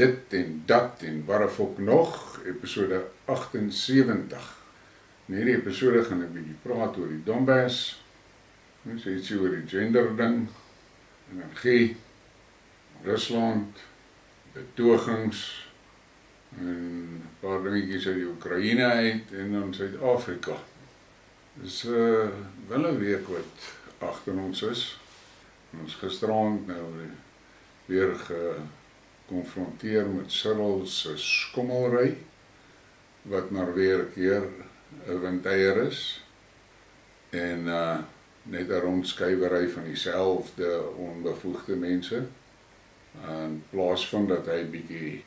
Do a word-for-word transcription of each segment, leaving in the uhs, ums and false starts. dit en dat en waarvoor nog, episode agtensewentig. In hierdie episode gaan ek 'n bietjie praat oor die Donbass, mens sê ietsie oor die gender ding, energie, Rusland, betogings, en 'n paar dingetjies uit die Oekraïne uit en dan Suid-Afrika. Dis 'n wel 'n week wat agter ons is. Ons gisterand nou weer gekonfronteer met Cyril se skommelry wat maar weer 'n keer 'n windeier is en uh, net 'n rondskuiwery van dieselfde onbevoegde mense in plaas van dat hy bietjie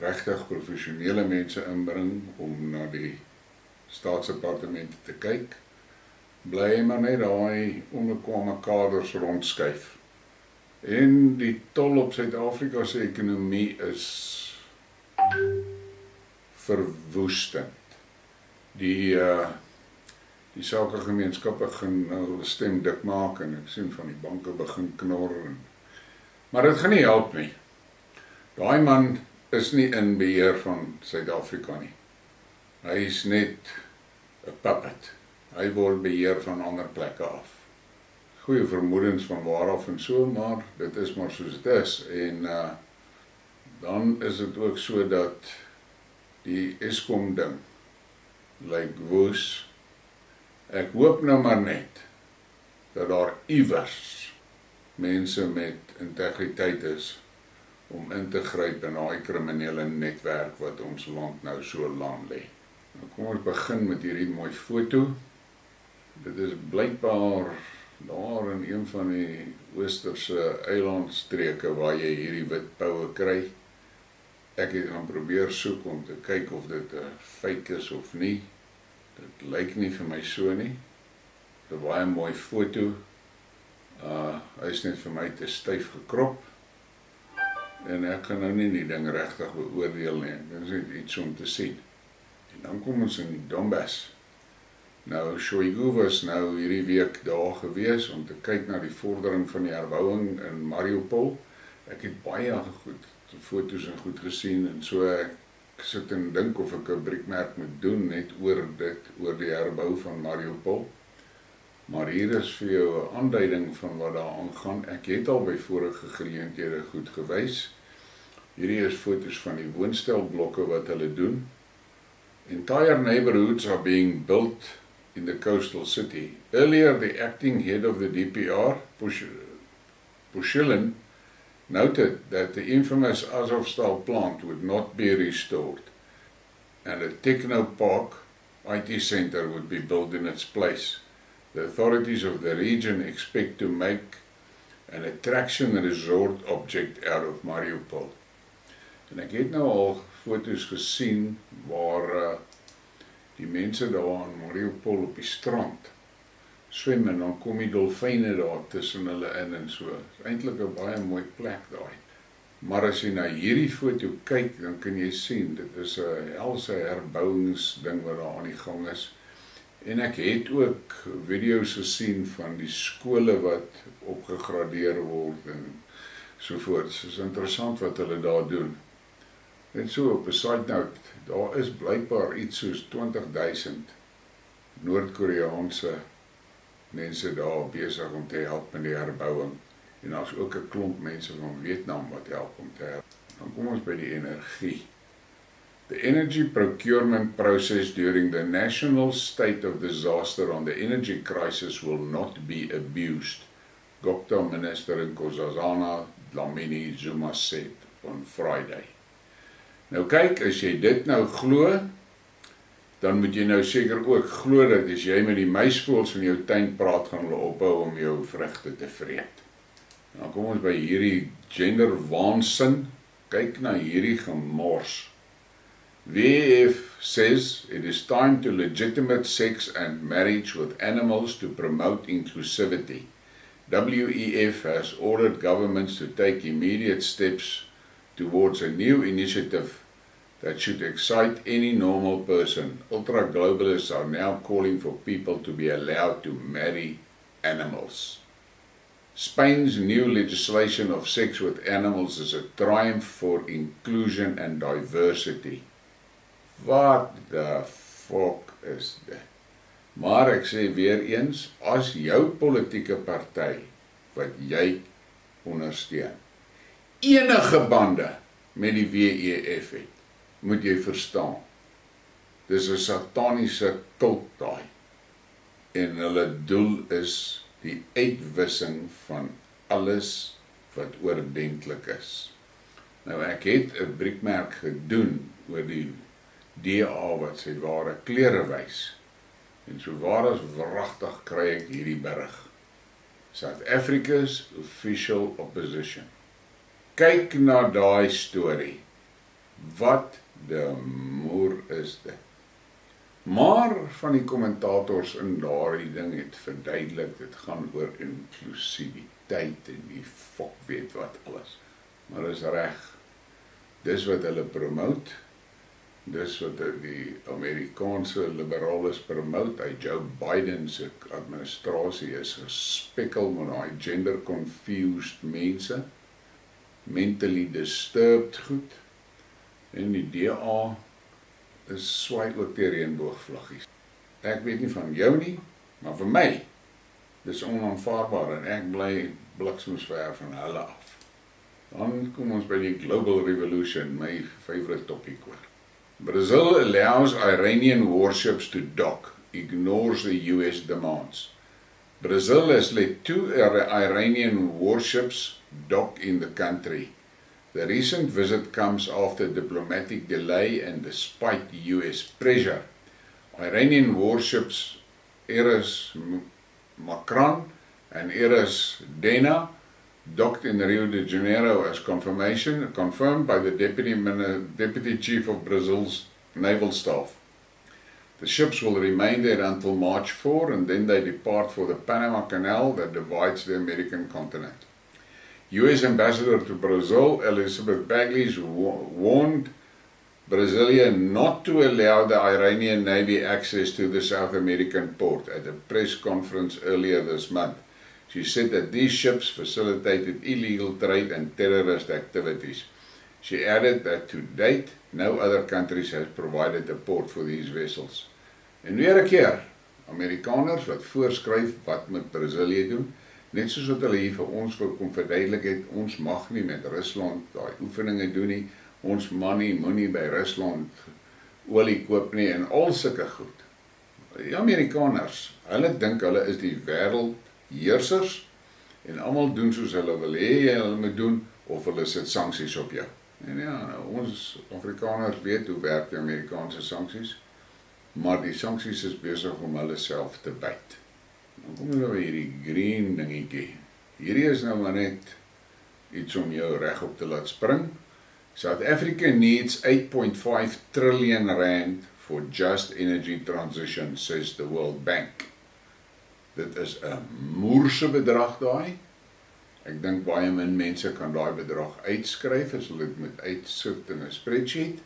regtig professionele mense inbring om na die staatsdepartemente te kyk, bly hy maar net daai onbekwame kaders rondskuif. En die tol op Suid-Afrika se ekonomie is verwoestend. Die, uh, die sakegemeenskappe gaan hulle stem dik maak en ek sien van die banke begin knor. En, maar dit gaan nie help nie. Daai man is nie in beheer van Suid-Afrika nie. Hy is net 'n puppet. Hy word beheer van ander plekke af. Goeie vermoedens van waar af en so, maar dit is maar soos dit is. En uh, dan is dit ook so dat die Eskom ding lyk woes. Ek hoop nou maar net dat daar iewers mense met integriteit is om in te gryp in daai kriminele netwerk wat ons land nou so laam lê. Nou kom ons begin met hierdie mooi foto. Dit is blykbaar daar in een van die oosterse eilandstreke waar jy hierdie wit poue kry. Ek het gaan probeer soek om te kyk of dit 'n feit is of nie. Dit lyk nie vir my so nie. Dit is 'n baie mooi foto. Uh, hy is net vir my te styf gekrop. En ek kan nou nie die ding regtig beoordeel nie. Dit is net iets om te sien. En dan kom ons in die Donbass. Nou, Shoigu was nou hierdie week daar gewees om te kyk na die vordering van die herbouing in Mariupol. Ek het baie goed foto's en goed gesien en so ek sit en dink of ek 'n briekmerk moet doen net oor dit, oor die herbou van Mariupol. Maar hier is vir jou 'n aanduiding van wat daar aangaan. Ek het al by vorige geleenthede goed gewys. Hierdie is foto's van die woonstelblokke wat hulle doen. Entire neighborhoods are being built in the coastal city. Earlier the acting head of the D P R, Pushilin, noted that the infamous Azovstal plant would not be restored and a techno park I T center would be built in its place. The authorities of the region expect to make an attraction resort object out of Mariupol. En ek het nou al foto's gesien waar uh, die mense daar in Mariupol op die strand swem en dan kom die dolfyne daar tussen hulle in en so. Is eintlik 'n baie mooi plek daai. Maar as jy na hierdie foto kyk, dan kan jy sien dit is 'n helse herbouingsding wat daar aan die gang is. En ek het ook video's gesien van die skole wat opgegradeer word en so voort. Dit is interessant wat hulle daar doen. Net so op 'n side note, daar is blykbaar iets soos twintig duisend Noord-Koreaanse mense daar besig om te help met die herbouing. En daar's ook 'n klomp mense van Vietnam wat help om te help. Dan kom ons by die energie. The energy procurement process during the national state of disaster on the energy crisis will not be abused, Gopta minister in Kozazana Dlamini Zuma said on Friday. Nou kyk, as jy dit nou glo, dan moet jy nou seker ook glo dat as jy met die muisvoëls in jou tuin praat, gaan hulle ophou om jou vrugte te vreet. Dan kom ons by hierdie genderwaansin. Kyk na hierdie gemors. W E F says it is time to legitimate sex and marriage with animals to promote inclusivity. W E F has ordered governments to take immediate steps towards a new initiative that should excite any normal person. Ultra-globalists are now calling for people to be allowed to marry animals. Spain's new legislation of sex with animals is a triumph for inclusion and diversity. Wat the fuck is dit? Maar ek sê weer eens, as jou politieke party wat jy ondersteun enige bande met die W E F het, moet jy verstaan. Dis 'n sataniese kult daai. En hulle doel is die uitwissing van alles wat oordentlik is. Nou ek het 'n briefmerk gedoen oor die D A wat sy ware klere wys. En so waar as wragtig kry ek hierdie berig. South Africa's official opposition. Kyk na daai storie. Wat die moer is dit? Maar van die kommentators in daardie ding het verduidelik, dit gaan oor inklusiwiteit en die fok weet wat alles. Maar is reg. Dis wat hulle promote. Dis wat die Amerikaanse liberales promote. Hy Joe Biden se administrasie is gespikkel met daai gender confused mense, mentally disturbed goed, en die D A is swaai ook die reënboogvlaggies. Ek weet nie van jou nie, maar vir my dis onaanvaarbaar en ek bly bliksemsver van hulle af. Dan kom ons by die global revolution, my favourite topic hoor. Brazil allows Iranian warships to dock, ignores the U S demands. Brazil has let two Iranian warships dock in the country. The recent visit comes after diplomatic delay and despite U S pressure. Iranian warships Eris Macron and Eris Dena docked in Rio de Janeiro as confirmation confirmed by the Deputy, Deputy Chief of Brazil's Naval Staff. The ships will remain there until March fourth and then they depart for the Panama Canal that divides the American continent. U S Ambassador to Brazil, Elizabeth Bagley, warned Brasilia not to allow the Iranian Navy access to the South American port at a press conference earlier this month. She said that these ships facilitated illegal trade and terrorist activities. She added that to date, no other countries has provided a port for these vessels. En weer 'n keer, Amerikaners wat voorskryf wat met Brasilië doen, net soos wat hulle hier vir ons wil kom verduidelik het, ons mag nie met Rusland daai oefeninge doen nie, ons mag nie, moenie by Rusland olie koop nie en al sulke goed. Die Amerikaners, hulle dink hulle is die wêreld heersers en almal doen soos hulle wil hê jy hulle moet doen of hulle sit sanksies op jou. En ja, ons Afrikaners weet hoe werk die Amerikaanse sanksies, maar die sanksies is besig om hulle self te byt. Dan kom nou by hierdie green dingetjie. Hierdie is nou maar net iets om jou reg op te laat spring. South Africa needs eight point five trillion rand for just energy transition, says the World Bank. Dit is 'n moerse bedrag daai. Ek dink baie min mense kan daai bedrag uitskryf as hulle dit moet uitsit in 'n spreadsheet.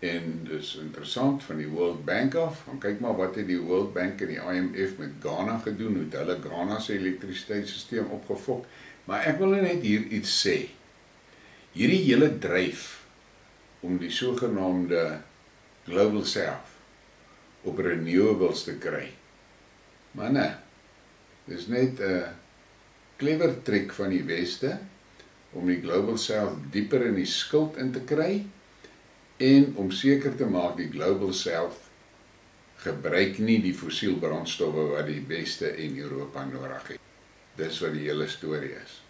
En dis interessant van die World Bank af. Gaan kyk maar wat het die World Bank en die I M F met Ghana gedoen, hoe hulle Ghana se elektrisiteitsstelsel opgefok. Maar ek wil net hier iets sê. Hierdie hele dryf om die sogenaamde Global South op renewables te kry. Maar nee, dis net 'n clever trick van die Weste om die Global South dieper in die skuld in te kry en om seker te maak die Global South gebruik nie die fossielbrandstowwe wat die Weste en Europa nodig het. Dis wat die hele storie is.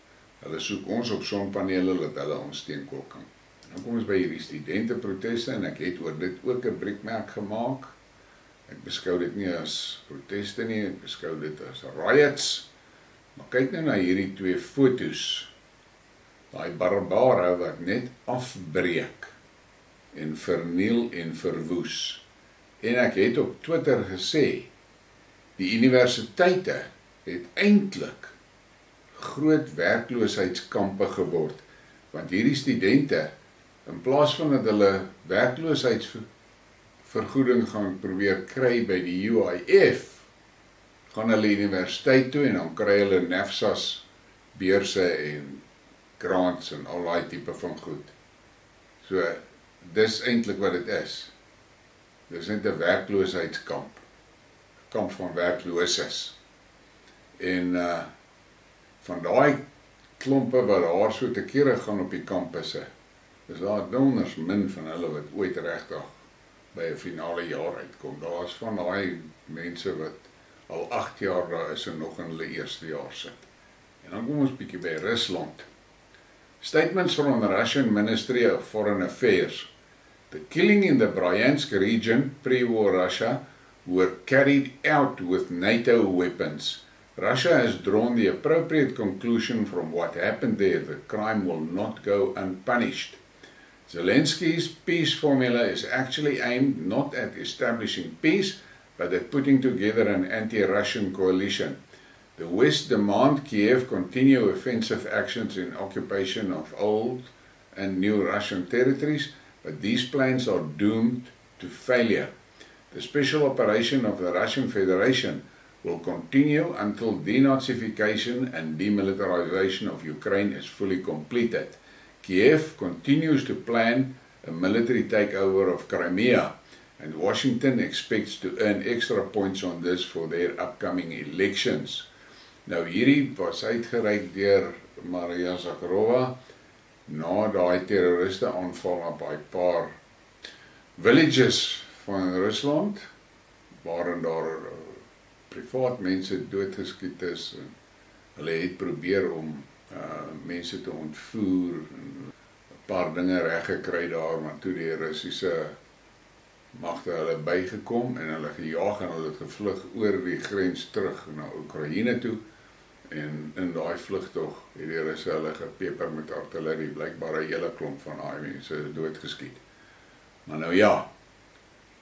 Hulle soek ons op sonpanele dat hulle ons steenkool kan. Dan kom ons by hierdie studenteproteste en ek het oor dit ook 'n briefmerk gemaak. Ek beskou dit nie as proteste nie, ek beskou dit as riots. Maar kyk nou na hierdie twee fotos. Daai barbare wat net afbreek en verniel en verwoes. En ek het op Twitter gesê, die universiteite het eintlik groot werkloosheidskampe geword. Want hierdie studente, in plaas van dat hulle werkloosheids vergoeding gaan probeer kry by die U I F, gaan hulle universiteit toe en dan kry hulle N S F A S beurse en grants en al die tipe van goed. So dis eintlik wat dit is. Dis net 'n werkloosheidskamp. 'n Kamp van werklooses. En uh van daai klompe wat daar so te kere gaan op die kampusse, is daar donders min van hulle wat ooit regtig by 'n finale jaar uitkom. Daar's van daai mense wat al agt jaar daar is en nog in hulle eerste jaar sit. En dan kom ons bietjie by Rusland. Statements from the Russian Ministry of Foreign Affairs. The killing in the Bryansk region, pre-war Russia, were carried out with NATO weapons. Russia has drawn the appropriate conclusion from what happened there. The crime will not go unpunished. Zelensky's peace formula is actually aimed not at establishing peace, but at putting together an anti-Russian coalition. The West demand Kiev continue offensive actions in occupation of old and new Russian territories, but these plans are doomed to failure. The special operation of the Russian Federation will continue until denazification and demilitarization of Ukraine is fully completed. Kiev continues to plan a military takeover of Crimea, and Washington expects to earn extra points on this for their upcoming elections. Nou hierdie was uitgereik deur Maria Zakharova na daai terroriste aanval op 'n paar villages van Rusland waarin daar privaat mense doodgeskiet is en hulle het probeer om uh, mense te ontvoer en 'n paar dinge reg gekry daar, maar toe die Russiese magte hulle bygekom en hulle gejaag en hulle het gevlug oor die grens terug na Oekraïne toe. En in daai vlugtog het die Russe hulle gepeper met artillerie, blykbaar 'n hele klomp van daai mense doodgeskiet. Maar nou ja,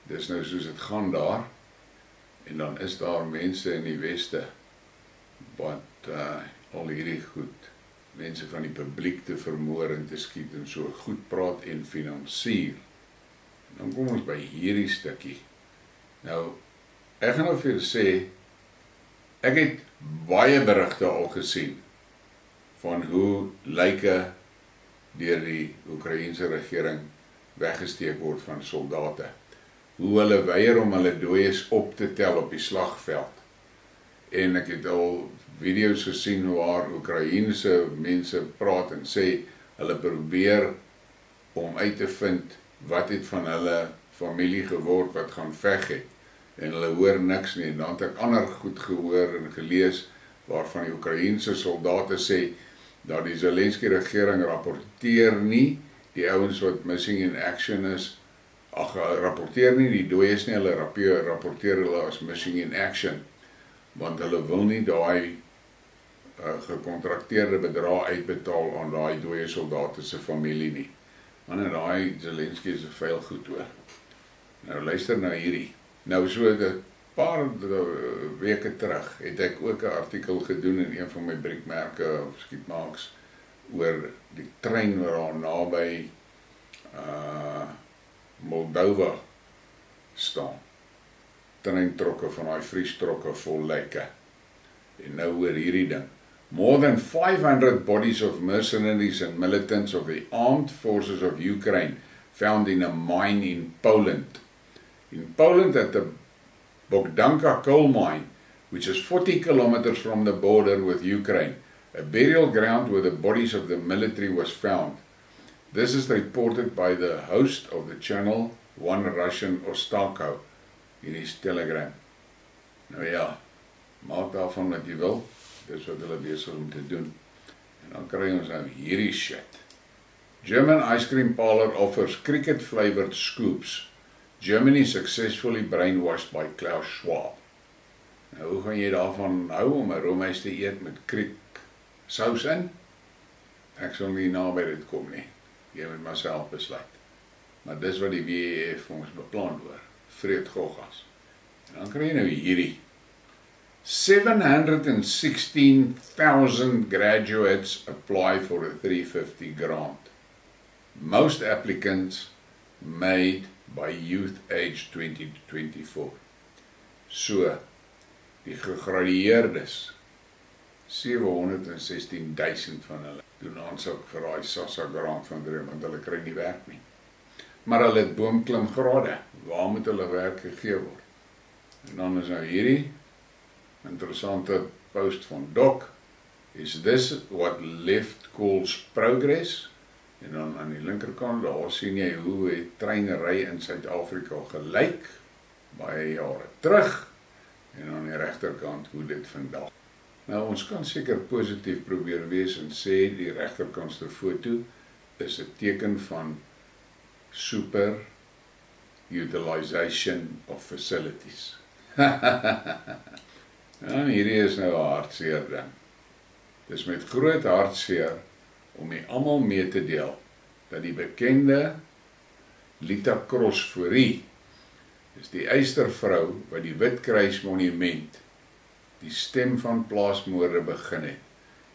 dis nou soos dit gaan daar. En dan is daar mense in die weste wat uh, al hierdie goed, mense van die publiek te vermoor en te skiet en so goed praat en finansier. Dan kom ons by hierdie stukkie. Nou, ek gaan nou vir julle sê, ek het baie berigte al gesien van hoe lyke deur die Oekraïense regering weggesteek word van soldate. Hoe hulle weier om hulle dooies op te tel op die slagveld. En ek het al video's gesien waar Oekraïense mense praat en sê hulle probeer om uit te vind wat het van hulle familie geword wat gaan veg het. En hulle hoor niks nie. En dan het ek ander goed gehoor en gelees waarvan die Oekraïense soldate sê dat die Zelensky regering rapporteer nie die ouens wat missing in action is. Ag, rapporteer nie die dooies nie, hulle rapporteer hulle as missing in action, want hulle wil nie daai uh, gekontrakteerde bedrag uitbetaal aan daai dooie soldate se familie nie. Want daai Zelensky is veel goed hoor. Nou luister na hierdie. Nou so 'n paar weke terug het ek ook 'n artikel gedoen in een van my briekmerke of skietmaaks oor die trein wat daar naby uh Moldova staan. Treintrokke van daai vriestrokke vol lyke. En nou oor hierdie ding. More than five hundred bodies of mercenaries and militants of the armed forces of Ukraine found in a mine in Poland. In Poland at the Bogdanka coal mine, which is forty kilometers from the border with Ukraine, a burial ground where the bodies of the military was found. This is reported by the host of the channel, One Russian Ostako, in his telegram. Nou ja, maak daarvan wat jy wil. Dis wat hulle besig is om te doen. En dan kry ons nou hierdie shit. German ice cream parlor offers cricket-flavored scoops. Germany successfully brainwashed by Klaus Schwab. Nou, hoe gaan jy daarvan hou om 'n roomys te eet met kriek sous in? Ek sal nie naby dit kom nie. Jy moet maar self besluit. Maar dis wat die W E F ons beplan hoor. Vreet goggas. En dan kry jy nou hierdie. seven hundred sixteen thousand graduates apply for a three hundred fifty grant. Most applicants made by youth age twenty to twenty-four. So, die gegradueerdes sevenhonderd en sestienduizend van hulle doen aansoek vir daai SASSA grant van drie, want hulle kry nie werk nie. Maar hulle het boomklimgrade, waar moet hulle werk gegee word? En dan is nou hierdie interessante post van Doc, is this what left calls progress? En dan aan die linkerkant, daar sien jy hoe die treinery in Suid-Afrika gelyk, baie jare terug, en aan die rechterkant hoe dit vandag. Nou, ons kan seker positief probeer wees en sê, die rechterkantste foto is 'n teken van super utilization of facilities. En hierdie is nou 'n hartseer ding. Dis met groot hartseer om die allemaal mee te deel, dat die bekende Lita Krosfuri, is die eistervrou wat die Witkruismonument, die stem van plaasmoorde begin het,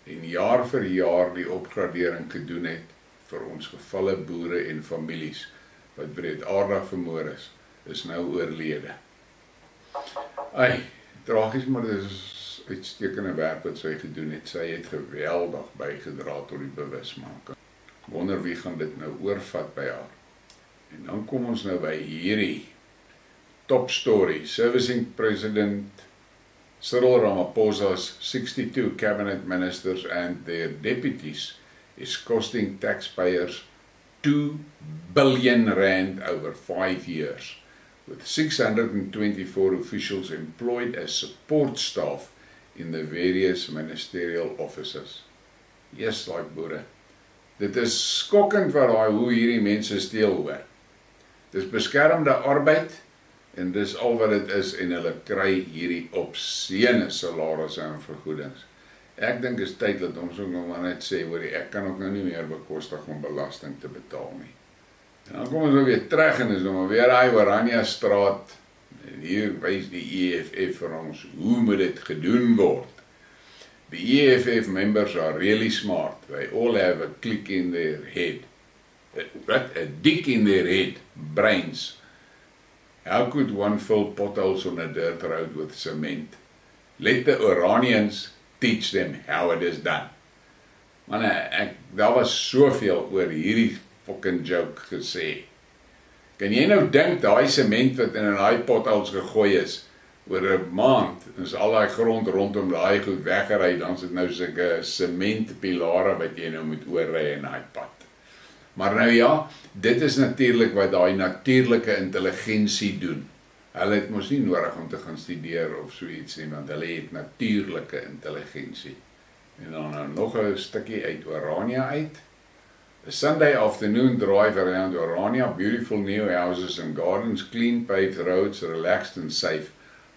en jaar vir jaar die opgradering gedoen het vir ons gevalle boere en families, wat breedaardig vermoor is, is nou oorlede. Ai, tragies, maar dit is uitstekende werk wat sy gedoen het, sy het geweldig bygedra tot die bewusmaking. Wonder wie gaan dit nou oorvat by haar. En dan kom ons nou by hierdie top story, servicing president Cyril Ramaphosa's sixty-two cabinet ministers and their deputies is costing taxpayers two billion rand over five years, with six hundred twenty-four officials employed as support staff in the various ministerial offices. Yes, like boere. Dit is skokkend wat daai hoe hierdie mense steel hoor. Dis beskermde arbeid en dis al wat dit is en hulle kry hierdie obscene salarisse en vergoedings. Ek dink is tyd dat ons ook nog maar net sê hoor, ek kan ook nou nie meer bekostig om belasting te betaal nie. En dan kom ons nou weer terug en is nou maar weer daai Orania straat. En hier wys die E F F vir ons hoe moet dit gedoen word. The E F F members are really smart. They all have a click in their head. What? A dick in their head. Brains. How could one fill potholes on a dirt road with cement? Let the Oranians teach them how it is done. Man, ek, daar was soveel oor hierdie fucking joke gesê. Kan jy nou dink daai sement wat in 'n daai potholes gegooi is oor 'n maand, is al daai grond rondom daai goed weggery, dan is dit nou sulke sementpilare wat jy nou moet oorry in daai pad. Maar nou ja, dit is natuurlik wat daai natuurlike intelligensie doen. Hulle het mos nie nodig om te gaan studeer of so iets nie, want hulle het natuurlike intelligensie. En dan nou nog 'n stukkie uit Orania uit. A Sunday afternoon drive around Orania, beautiful new houses and gardens, clean paved roads, relaxed and safe,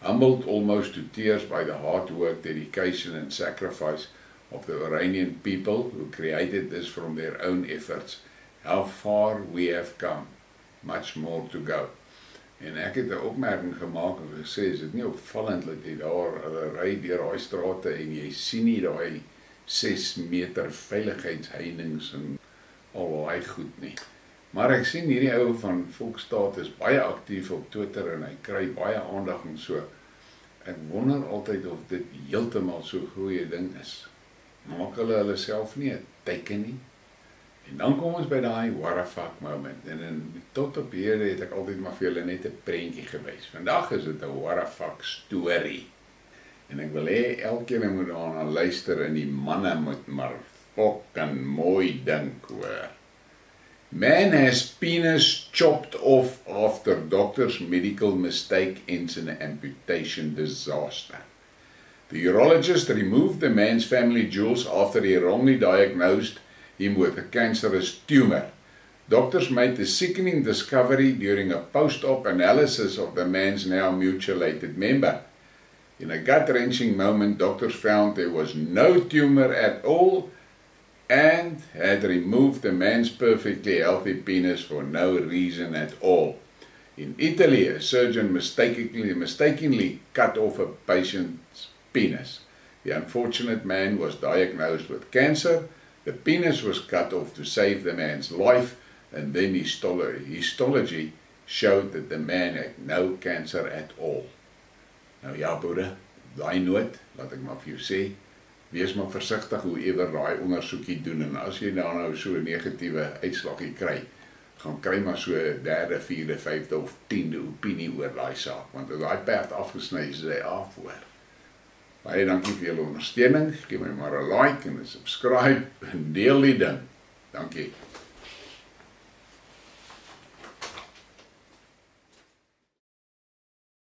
humbled almost to tears by the hard work, dedication and sacrifice of the Iranian people who created this from their own efforts. How far we have come, much more to go. En ek het 'n opmerking gemaak en gesê, is dit nie opvallend dat jy daar ry deur daai strate en jy sien nie daai ses meter veiligheidsheininge en al hy goed nie. Maar ek sien hierdie ou van Volkstaat is baie actief op Twitter en hy kry baie aandag en so. Ek wonder altyd of dit heeltemal so 'n goeie ding is. Maak hulle hulle self nie 'n teken nie. En dan kom ons by daai what the fuck moment. En, en tot op hier het ek altyd maar vir julle net 'n prentjie gewys. Vandag is dit 'n what the fuck story. En ek wil hê elkeen moet daarna luister en die manne moet maar fucking mooi dink hoor. Man has penis chopped off after doctor's medical mistake ends in an amputation disaster. The urologist removed the man's family jewels after he wrongly diagnosed him with a cancerous tumor. Doctors made the sickening discovery during a post-op analysis of the man's now mutilated member. In a gut-wrenching moment, doctors found there was no tumor at all, and had removed the man's perfectly healthy penis for no reason at all. In Italy, a surgeon mistakenly, mistakenly cut off a patient's penis. The unfortunate man was diagnosed with cancer. The penis was cut off to save the man's life, and then histology showed that the man had no cancer at all. Nou ja, boere, daai noot, laat ek maar vir jou sê, wees maar versigtig hoe eerder daai ondersoekie doen, en as jy daar nou so 'n negatiewe uitslaggie kry, gaan kry maar so derde, vierde, vyfde of tiende opinie oor daai saak, want as daai perd afgesny is, hy af hoor. Baie dankie vir julle ondersteuning. Geef my maar 'n like en 'n subscribe en deel die ding. Dankie.